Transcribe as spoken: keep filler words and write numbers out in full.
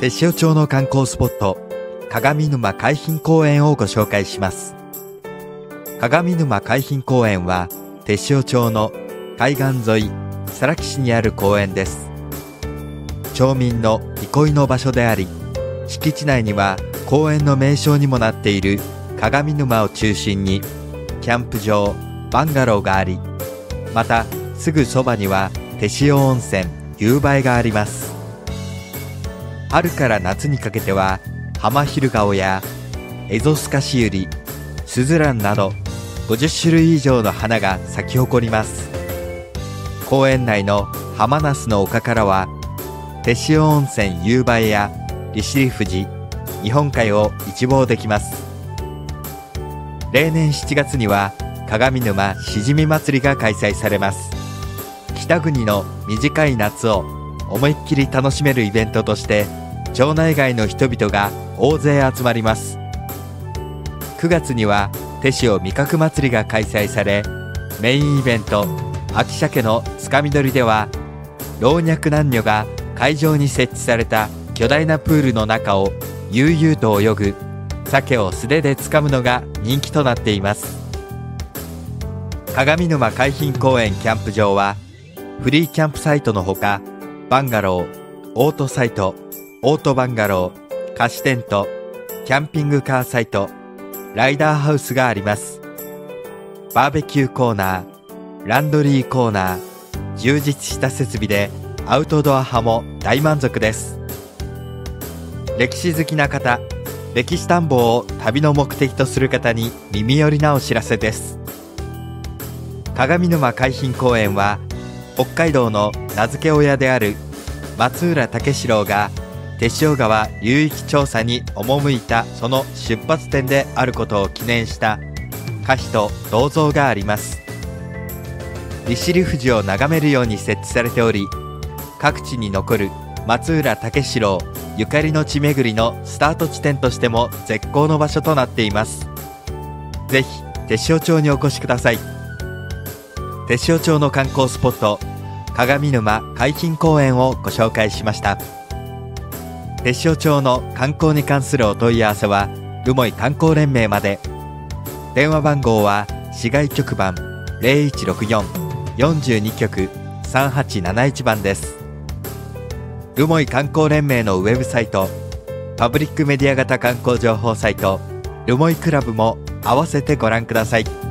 天塩町の観光スポット、鏡沼海浜公園をご紹介します。鏡沼海浜公園は天塩町の海岸沿い佐良木市にある公園です。町民の憩いの場所であり、敷地内には公園の名称にもなっている鏡沼を中心にキャンプ場、バンガローがあり、またすぐそばには天塩温泉夕映があります。春から夏にかけてはハマヒルガオやエゾスカシユリ、スズランなどごじゅっしゅるい以上の花が咲き誇ります。公園内のハマナスの丘からは天塩温泉夕映や利尻富士、日本海を一望できます。例年しちがつには鏡沼しじみ祭りが開催されます。北国の短い夏を思いっきり楽しめるイベントとして町内外の人々が大勢集まります。くがつには天塩味覚祭りが開催され、メインイベント秋鮭のつかみ取りでは老若男女が会場に設置された巨大なプールの中を悠々と泳ぐ鮭を素手でつかむのが人気となっています。鏡沼海浜公園キャンプ場はフリーキャンプサイトのほか、バンガロー、オートサイト、オートバンガロー、貸しテント、キャンピングカーサイト、ライダーハウスがあります。バーベキューコーナー、ランドリーコーナー、充実した設備でアウトドア派も大満足です。歴史好きな方、歴史探訪を旅の目的とする方に耳寄りなお知らせです。鏡沼海浜公園は北海道の名付け親である松浦武四郎が天塩川流域調査に赴いたその出発点であることを記念した歌碑と銅像があります。利尻富士を眺めるように設置されており、各地に残る松浦武四郎ゆかりの地巡りのスタート地点としても絶好の場所となっています。ぜひ天塩町にお越しください。天塩町の観光スポット、鏡沼海浜公園をご紹介しました。天塩町の観光に関するお問い合わせは留萌観光連盟まで。電話番号は市外局番 ゼロいちろくよん よんに 局 さんはちなないち 番です。留萌観光連盟のウェブサイト、パブリックメディア型観光情報サイト、留萌クラブも合わせてご覧ください。